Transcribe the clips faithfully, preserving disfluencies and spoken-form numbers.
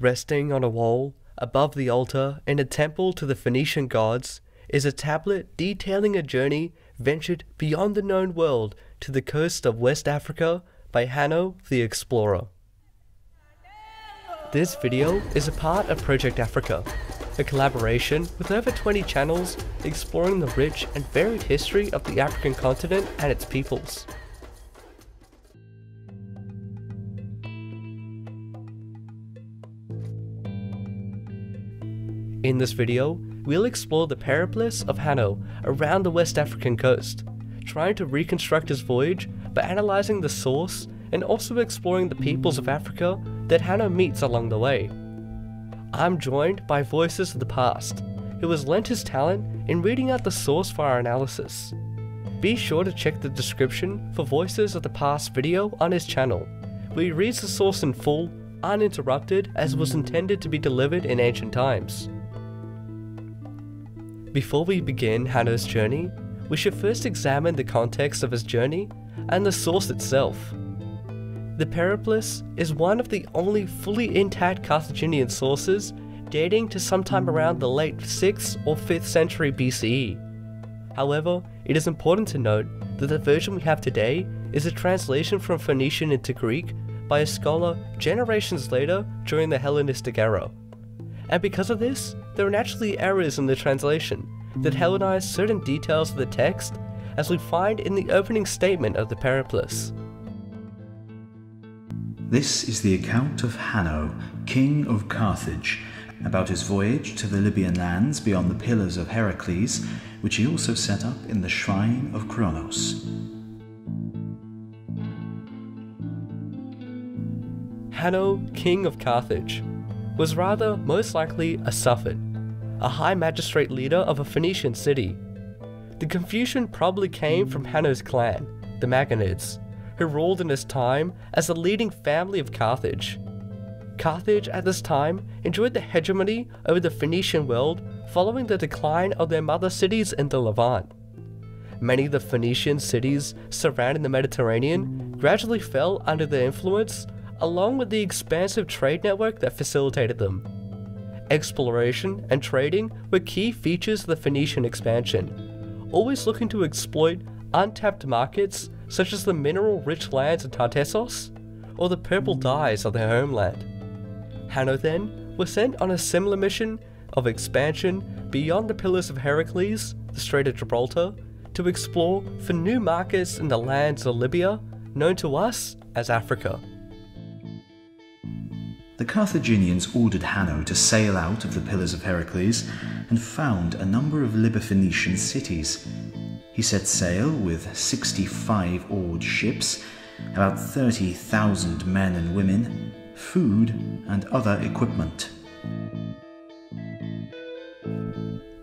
Resting on a wall, above the altar, in a temple to the Phoenician gods, is a tablet detailing a journey ventured beyond the known world to the coast of West Africa by Hanno the Explorer. This video is a part of Project Africa, a collaboration with over twenty channels exploring the rich and varied history of the African continent and its peoples. In this video, we'll explore the Periplus of Hanno around the West African coast, trying to reconstruct his voyage by analysing the source and also exploring the peoples of Africa that Hanno meets along the way. I'm joined by Voices of the Past, who has lent his talent in reading out the source for our analysis. Be sure to check the description for Voices of the Past video on his channel, where he reads the source in full, uninterrupted, as was intended to be delivered in ancient times. Before we begin Hanno's journey, we should first examine the context of his journey and the source itself. The Periplus is one of the only fully intact Carthaginian sources dating to sometime around the late sixth or fifth century B C E. However, it is important to note that the version we have today is a translation from Phoenician into Greek by a scholar generations later during the Hellenistic era. And because of this, there are naturally errors in the translation that Hellenize certain details of the text, as we find in the opening statement of the Periplus. This is the account of Hanno, king of Carthage, about his voyage to the Libyan lands beyond the Pillars of Heracles, which he also set up in the shrine of Kronos. Hanno, king of Carthage, was rather most likely a Suffet, a high magistrate leader of a Phoenician city. The confusion probably came from Hanno's clan, the Magonids, who ruled in his time as the leading family of Carthage. Carthage at this time enjoyed the hegemony over the Phoenician world following the decline of their mother cities in the Levant. Many of the Phoenician cities surrounding the Mediterranean gradually fell under their influence, along with the expansive trade network that facilitated them. Exploration and trading were key features of the Phoenician expansion, always looking to exploit untapped markets such as the mineral-rich lands of Tartessos or the purple dyes of their homeland. Hanno then was sent on a similar mission of expansion beyond the Pillars of Heracles, the Strait of Gibraltar, to explore for new markets in the lands of Libya, known to us as Africa. The Carthaginians ordered Hanno to sail out of the Pillars of Heracles and found a number of Libyphoenician cities. He set sail with sixty-five oared ships, about thirty thousand men and women, food and other equipment.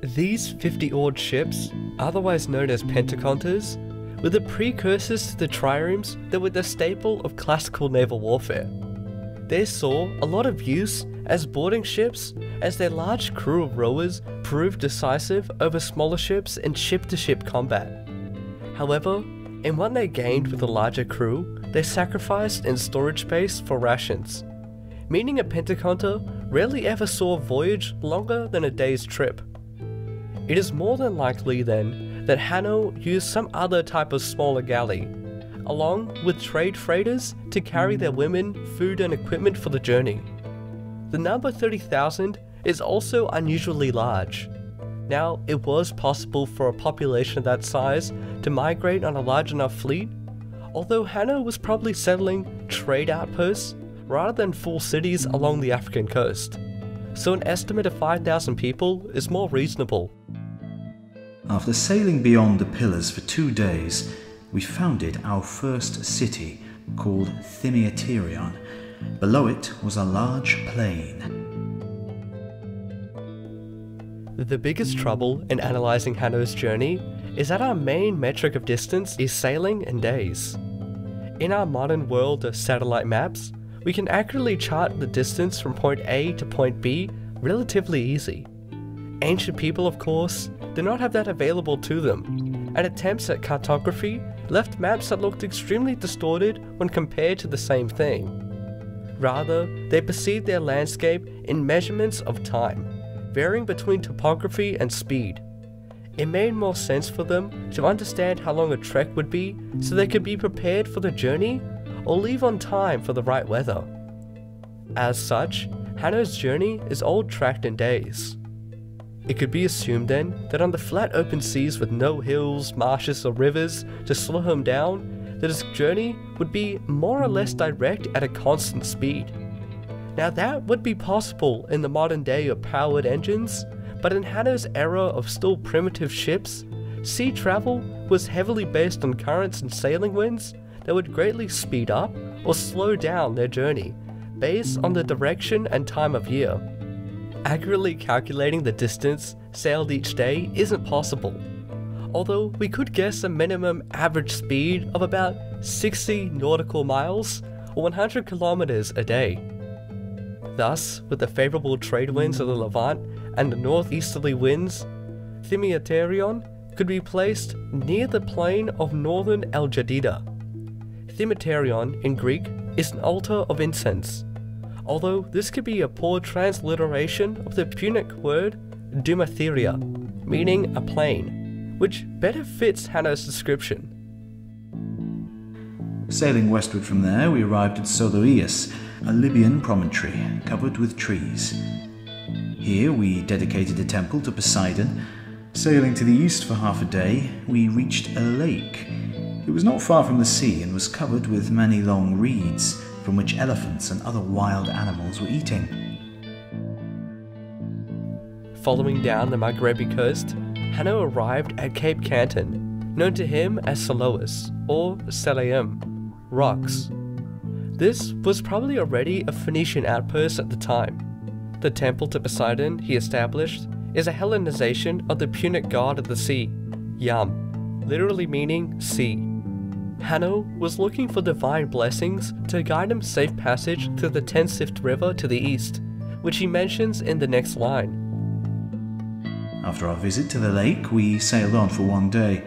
These fifty oared ships, otherwise known as pentaconters, were the precursors to the triremes that were the staple of classical naval warfare. They saw a lot of use as boarding ships, as their large crew of rowers proved decisive over smaller ships in ship-to-ship combat. However, in what they gained with a larger crew, they sacrificed in storage space for rations, meaning a pentaconter rarely ever saw a voyage longer than a day's trip. It is more than likely then that Hanno used some other type of smaller galley, along with trade freighters, to carry their women, food and equipment for the journey. The number thirty thousand is also unusually large. Now, it was possible for a population of that size to migrate on a large enough fleet, although Hanno was probably settling trade outposts rather than full cities along the African coast, so an estimate of five thousand people is more reasonable. After sailing beyond the Pillars for two days, we founded our first city, called Thymiaterion. Below it was a large plain. The biggest trouble in analysing Hanno's journey is that our main metric of distance is sailing in days. In our modern world of satellite maps, we can accurately chart the distance from point A to point B relatively easy. Ancient people, of course, did not have that available to them, and attempts at cartography left maps that looked extremely distorted when compared to the same thing. Rather, they perceived their landscape in measurements of time, varying between topography and speed. It made more sense for them to understand how long a trek would be so they could be prepared for the journey or leave on time for the right weather. As such, Hanno's journey is all tracked in days. It could be assumed then that on the flat open seas with no hills, marshes or rivers to slow him down, that his journey would be more or less direct at a constant speed. Now that would be possible in the modern day of powered engines, but in Hanno's era of still primitive ships, sea travel was heavily based on currents and sailing winds that would greatly speed up or slow down their journey, based on the direction and time of year. Accurately calculating the distance sailed each day isn't possible, although we could guess a minimum average speed of about sixty nautical miles or one hundred kilometers a day. Thus, with the favorable trade winds of the Levant and the northeasterly winds, Thymiaterion could be placed near the plain of northern Al-Jadida. Thymiaterion, in Greek, is an altar of incense, although this could be a poor transliteration of the Punic word Dumatheria, meaning a plain, which better fits Hanno's description. Sailing westward from there, we arrived at Soloeus, a Libyan promontory covered with trees. Here we dedicated a temple to Poseidon. Sailing to the east for half a day, we reached a lake. It was not far from the sea and was covered with many long reeds, from which elephants and other wild animals were eating. Following down the Maghrebi coast, Hanno arrived at Cape Canton, known to him as Solois, or Seleum, rocks. This was probably already a Phoenician outpost at the time. The temple to Poseidon he established is a Hellenization of the Punic god of the sea, Yam, literally meaning sea. Hanno was looking for divine blessings to guide him safe passage through the Tensift river to the east, which he mentions in the next line. After our visit to the lake, we sailed on for one day.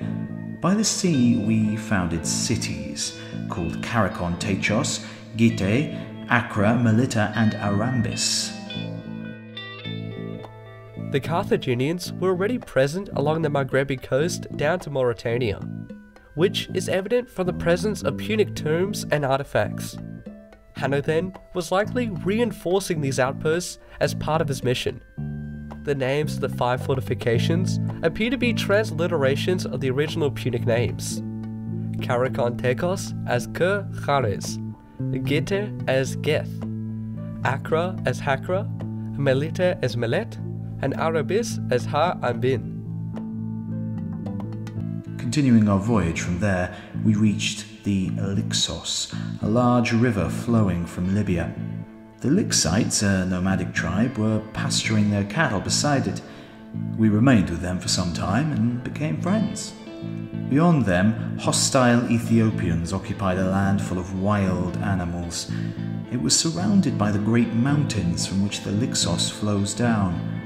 By the sea, we founded cities, called Karakon, Techos, Gite, Acra, Melita, and Arambis. The Carthaginians were already present along the Maghrebi coast down to Mauritania, which is evident from the presence of Punic tombs and artifacts. Hanno then was likely reinforcing these outposts as part of his mission. The names of the five fortifications appear to be transliterations of the original Punic names. Karakon Techos as Ker Chares, Gete as Geth, Acra as Hakra, Melita as Melet, and Arabis as Ha Ambin. Continuing our voyage from there, we reached the Lixos, a large river flowing from Libya. The Lixites, a nomadic tribe, were pasturing their cattle beside it. We remained with them for some time and became friends. Beyond them, hostile Ethiopians occupied a land full of wild animals. It was surrounded by the great mountains from which the Lixos flows down.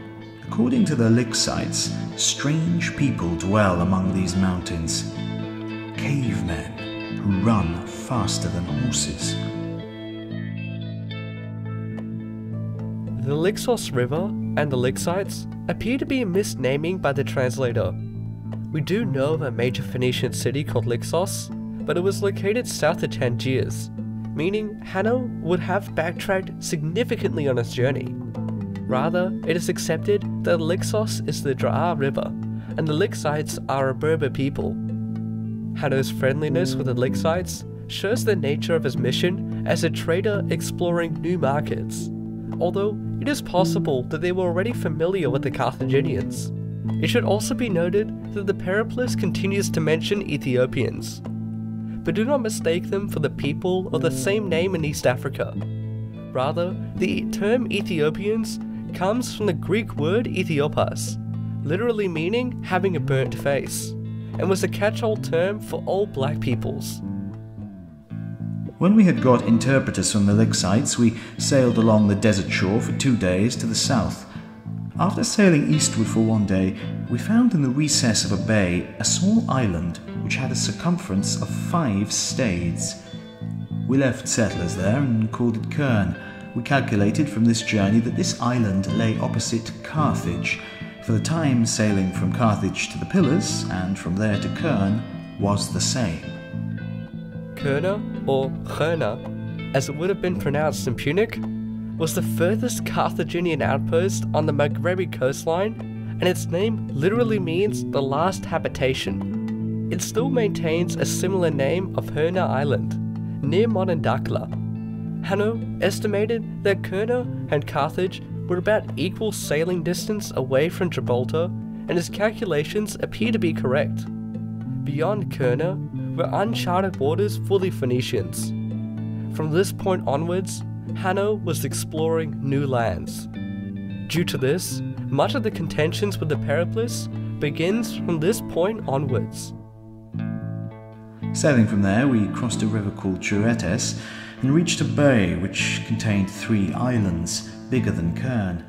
According to the Lixites, strange people dwell among these mountains, cavemen who run faster than horses. The Lixos River and the Lixites appear to be a misnaming by the translator. We do know of a major Phoenician city called Lixos, but it was located south of Tangiers, meaning Hanno would have backtracked significantly on his journey. Rather, it is accepted that Lixos is the Draa River, and the Lixites are a Berber people. Hanno's friendliness with the Lixites shows the nature of his mission as a trader exploring new markets, although it is possible that they were already familiar with the Carthaginians. It should also be noted that the Periplus continues to mention Ethiopians, but do not mistake them for the people of the same name in East Africa. Rather, the term Ethiopians comes from the Greek word Ethiopas, literally meaning having a burnt face, and was a catch-all term for all black peoples. When we had got interpreters from the Lixites, we sailed along the desert shore for two days to the south. After sailing eastward for one day, we found in the recess of a bay a small island which had a circumference of five stades. We left settlers there and called it Cerne. We calculated from this journey that this island lay opposite Carthage, for the time sailing from Carthage to the Pillars, and from there to Cerne, was the same. Kerna, or Kerna, as it would have been pronounced in Punic, was the furthest Carthaginian outpost on the Maghrebi coastline, and its name literally means the last habitation. It still maintains a similar name of Herna Island, near modern Dakhla. Hanno estimated that Kerna and Carthage were about equal sailing distance away from Gibraltar, and his calculations appear to be correct. Beyond Kerna were uncharted waters for the Phoenicians. From this point onwards, Hanno was exploring new lands. Due to this, much of the contentions with the Periplus begins from this point onwards. Sailing from there, we crossed a river called Churetes and reached a bay which contained three islands, bigger than Cerne.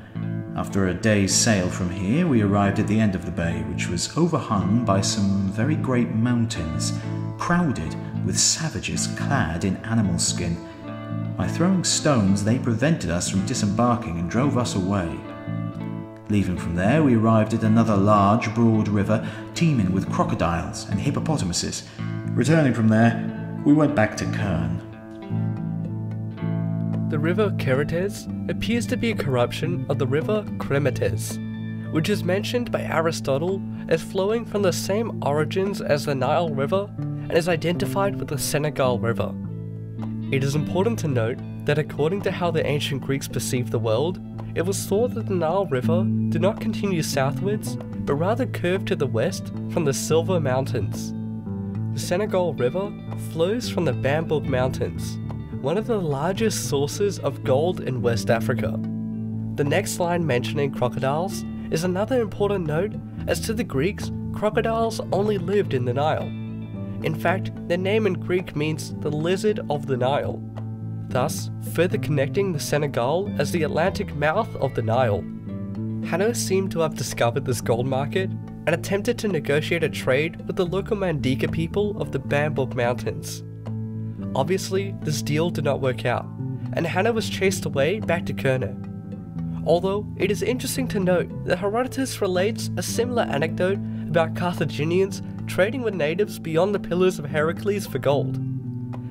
After a day's sail from here, we arrived at the end of the bay, which was overhung by some very great mountains, crowded with savages clad in animal skin. By throwing stones, they prevented us from disembarking and drove us away. Leaving from there, we arrived at another large, broad river, teeming with crocodiles and hippopotamuses. Returning from there, we went back to Cerne. The river Charites appears to be a corruption of the river Chremetes, which is mentioned by Aristotle as flowing from the same origins as the Nile River and is identified with the Senegal River. It is important to note that according to how the ancient Greeks perceived the world, it was thought that the Nile River did not continue southwards, but rather curved to the west from the Silver Mountains. The Senegal River flows from the Bambuk Mountains, one of the largest sources of gold in West Africa. The next line mentioning crocodiles is another important note, as to the Greeks, crocodiles only lived in the Nile. In fact, their name in Greek means the lizard of the Nile, thus further connecting the Senegal as the Atlantic mouth of the Nile. Hanno seemed to have discovered this gold market and attempted to negotiate a trade with the local Mandika people of the Bambuk Mountains. Obviously, this deal did not work out, and Hanno was chased away back to Cerne. Although, it is interesting to note that Herodotus relates a similar anecdote about Carthaginians trading with natives beyond the Pillars of Heracles for gold.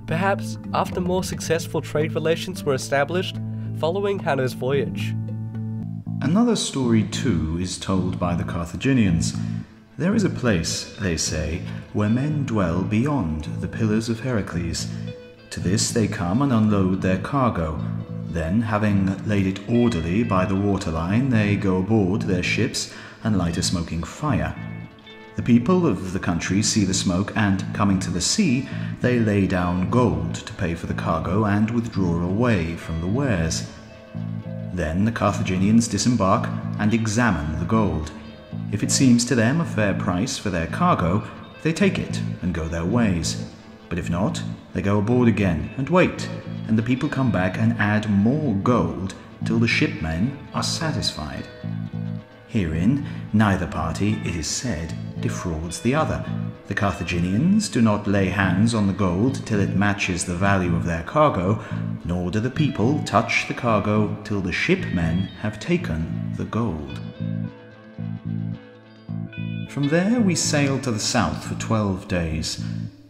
Perhaps after more successful trade relations were established following Hanno's voyage. Another story too is told by the Carthaginians. There is a place, they say, where men dwell beyond the Pillars of Heracles. To this they come and unload their cargo. Then, having laid it orderly by the waterline, they go aboard their ships and light a smoking fire. The people of the country see the smoke and, coming to the sea, they lay down gold to pay for the cargo and withdraw away from the wares. Then the Carthaginians disembark and examine the gold. If it seems to them a fair price for their cargo, they take it and go their ways. But if not, they go aboard again and wait, and the people come back and add more gold till the shipmen are satisfied. Herein, neither party, it is said, defrauds the other. The Carthaginians do not lay hands on the gold till it matches the value of their cargo, nor do the people touch the cargo till the shipmen have taken the gold. From there we sailed to the south for twelve days.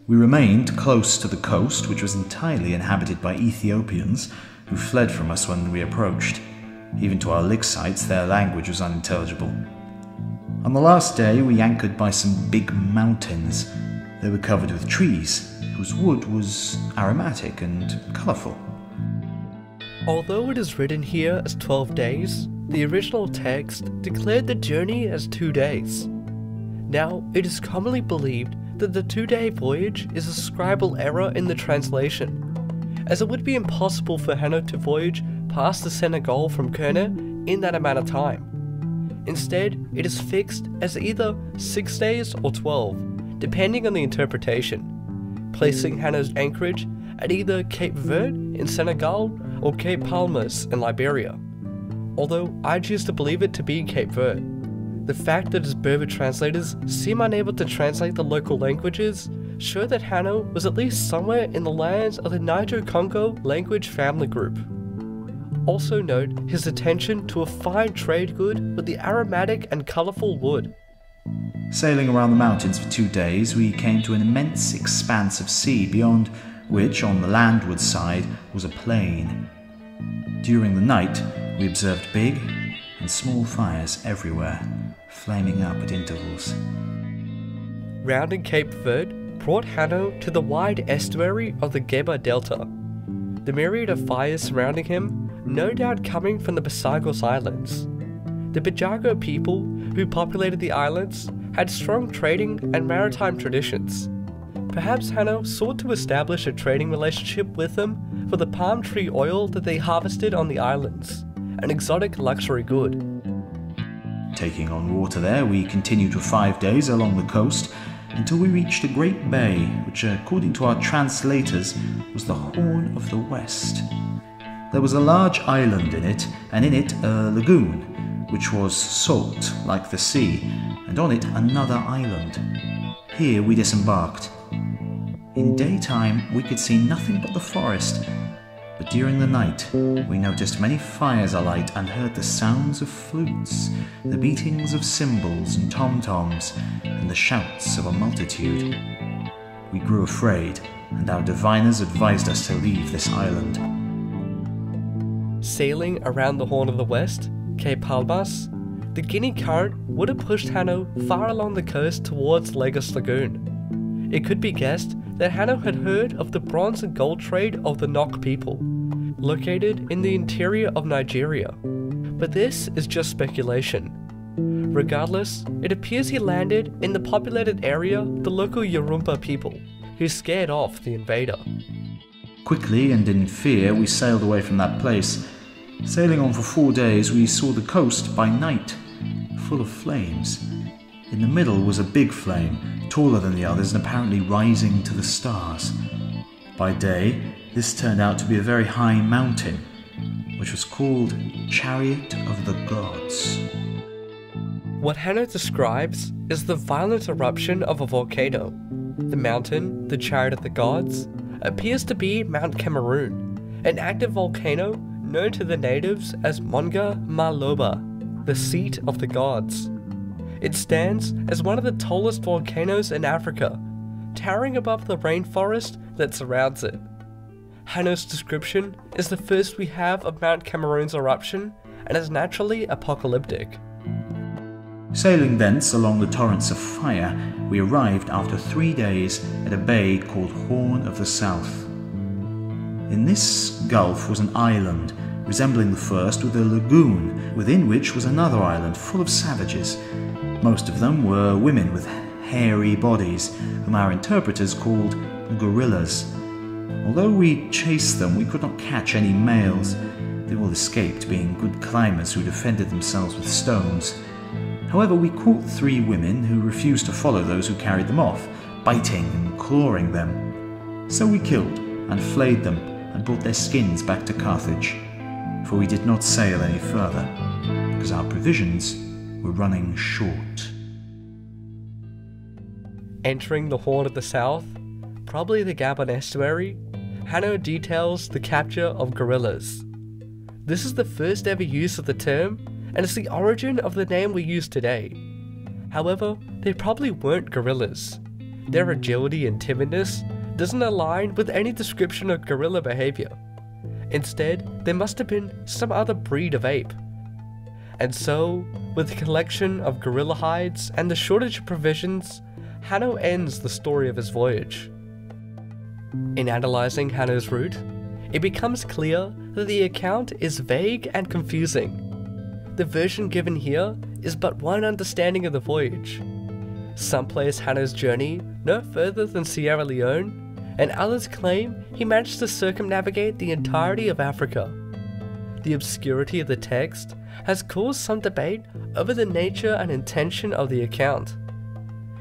We remained close to the coast, which was entirely inhabited by Ethiopians, who fled from us when we approached. Even to our Lixites, their language was unintelligible. On the last day, we anchored by some big mountains. They were covered with trees, whose wood was aromatic and colourful. Although it is written here as twelve days, the original text declared the journey as two days. Now, it is commonly believed that the two-day voyage is a scribal error in the translation, as it would be impossible for Hanno to voyage past the Senegal from Cerne in that amount of time. Instead, it is fixed as either six days or twelve, depending on the interpretation, placing Hanno's anchorage at either Cape Verde in Senegal or Cape Palmas in Liberia. Although I choose to believe it to be Cape Verde, the fact that his Berber translators seem unable to translate the local languages showed that Hanno was at least somewhere in the lands of the Niger-Congo language family group. Also note his attention to a fine trade good with the aromatic and colourful wood. Sailing around the mountains for two days, we came to an immense expanse of sea, beyond which, on the landward side, was a plain. During the night, we observed big and small fires everywhere, flaming up at intervals. Rounding Cape Verde brought Hanno to the wide estuary of the Geba Delta. The myriad of fires surrounding him, no doubt coming from the Bisagos Islands. The Bajago people, who populated the islands, had strong trading and maritime traditions. Perhaps Hanno sought to establish a trading relationship with them for the palm tree oil that they harvested on the islands, an exotic luxury good. Taking on water there, we continued for five days along the coast until we reached a great bay, which according to our translators was the Horn of the West. There was a large island in it, and in it a lagoon, which was salt, like the sea, and on it another island. Here we disembarked. In daytime we could see nothing but the forest, but during the night we noticed many fires alight and heard the sounds of flutes, the beatings of cymbals and tom-toms, and the shouts of a multitude. We grew afraid, and our diviners advised us to leave this island. Sailing around the Horn of the West, Cape Palmas, the Guinea current would have pushed Hanno far along the coast towards Lagos Lagoon. It could be guessed that Hanno had heard of the bronze and gold trade of the Nok people, located in the interior of Nigeria, but this is just speculation. Regardless, it appears he landed in the populated area of the local Yoruba people, who scared off the invader. Quickly and in fear, we sailed away from that place. Sailing on for four days, we saw the coast by night, full of flames. In the middle was a big flame, taller than the others and apparently rising to the stars. By day, this turned out to be a very high mountain, which was called Chariot of the Gods. What Hanno describes is the violent eruption of a volcano. The mountain, the Chariot of the Gods, appears to be Mount Cameroon, an active volcano known to the natives as Monga Maloba, the seat of the gods. It stands as one of the tallest volcanoes in Africa, towering above the rainforest that surrounds it. Hanno's description is the first we have of Mount Cameroon's eruption and is naturally apocalyptic. Sailing thence along the torrents of fire, we arrived after three days at a bay called Horn of the South. In this gulf was an island, resembling the first, with a lagoon, within which was another island full of savages. Most of them were women with hairy bodies, whom our interpreters called gorillas. Although we chased them, we could not catch any males. They all escaped, being good climbers who defended themselves with stones. However, we caught three women who refused to follow those who carried them off, biting and clawing them. So we killed and flayed them, and brought their skins back to Carthage, for we did not sail any further, because our provisions were running short. Entering the Horn of the South, probably the Gabon estuary, Hanno details the capture of gorillas. This is the first ever use of the term, and it's the origin of the name we use today. However, they probably weren't gorillas. Their agility and timidness doesn't align with any description of gorilla behavior. Instead, there must have been some other breed of ape. And so, with the collection of gorilla hides and the shortage of provisions, Hanno ends the story of his voyage. In analyzing Hanno's route, it becomes clear that the account is vague and confusing. The version given here is but one understanding of the voyage. Some place Hanno's journey no further than Sierra Leone, and others claim he managed to circumnavigate the entirety of Africa. The obscurity of the text has caused some debate over the nature and intention of the account.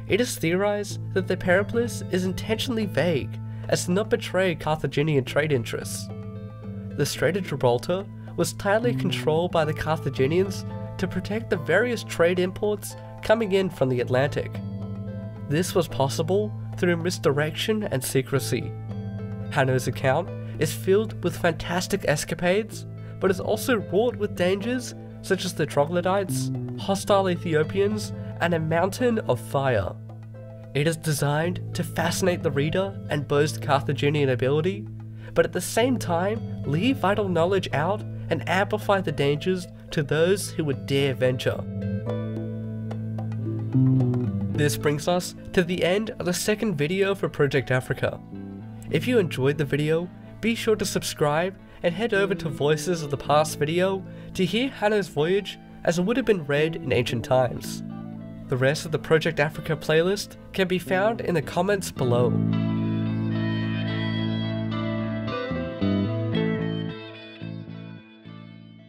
It is theorized that the Periplus is intentionally vague as to not betray Carthaginian trade interests. The Strait of Gibraltar was tightly controlled by the Carthaginians to protect the various trade imports coming in from the Atlantic. This was possible through misdirection and secrecy. Hanno's account is filled with fantastic escapades, but is also wrought with dangers such as the troglodytes, hostile Ethiopians, and a mountain of fire. It is designed to fascinate the reader and boast Carthaginian ability, but at the same time leave vital knowledge out and amplify the dangers to those who would dare venture. This brings us to the end of the second video for Project Africa. If you enjoyed the video, be sure to subscribe and head over to Voices of the Past video to hear Hanno's voyage as it would have been read in ancient times. The rest of the Project Africa playlist can be found in the comments below.